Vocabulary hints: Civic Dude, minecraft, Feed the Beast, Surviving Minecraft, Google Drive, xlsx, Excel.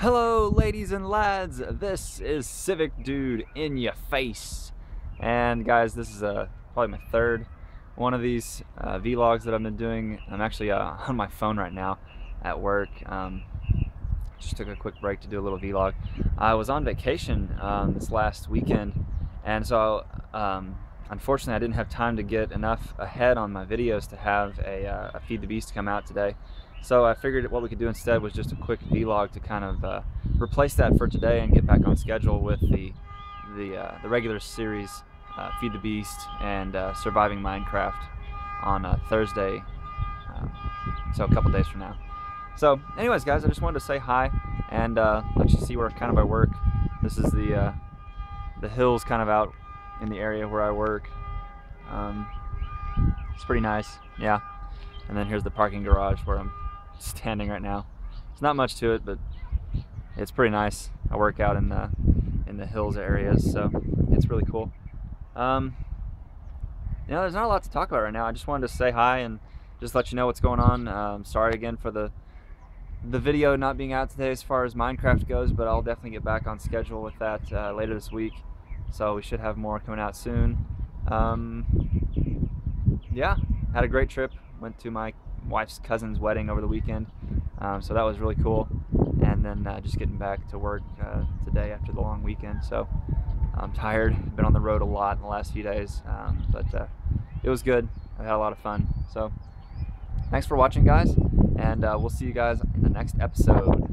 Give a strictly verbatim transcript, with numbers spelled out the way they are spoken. Hello ladies and lads, this is Civic Dude in your face. And guys, this is uh, probably my third one of these uh, vlogs that I've been doing. I'm actually uh, on my phone right now at work. Um, just took a quick break to do a little vlog. I was on vacation um, this last weekend, and so um, unfortunately I didn't have time to get enough ahead on my videos to have a, uh, a Feed the Beast come out today. So I figured that what we could do instead was just a quick vlog to kind of uh, replace that for today and get back on schedule with the the, uh, the regular series uh, Feed the Beast and uh, Surviving Minecraft on uh, Thursday, um, so a couple days from now. So anyways guys, I just wanted to say hi and uh, let you see where kind of I work. This is the, uh, the hills kind of out in the area where I work. Um, it's pretty nice, yeah. And then here's the parking garage where I'm standing right now. It's not much to it, but it's pretty nice. I work out in the in the hills areas, so it's really cool. Um, you know, there's not a lot to talk about right now. I just wanted to say hi and just let you know what's going on. Um, sorry again for the the video not being out today as far as Minecraft goes, but I'll definitely get back on schedule with that uh, later this week. So we should have more coming out soon. Um, yeah, had a great trip. Went to my wife's cousin's wedding over the weekend, um, so that was really cool. And then uh, just getting back to work uh, today after the long weekend, so I'm tired. Been on the road a lot in the last few days, um, but uh, it was good. I had a lot of fun. So thanks for watching guys, and uh, we'll see you guys in the next episode.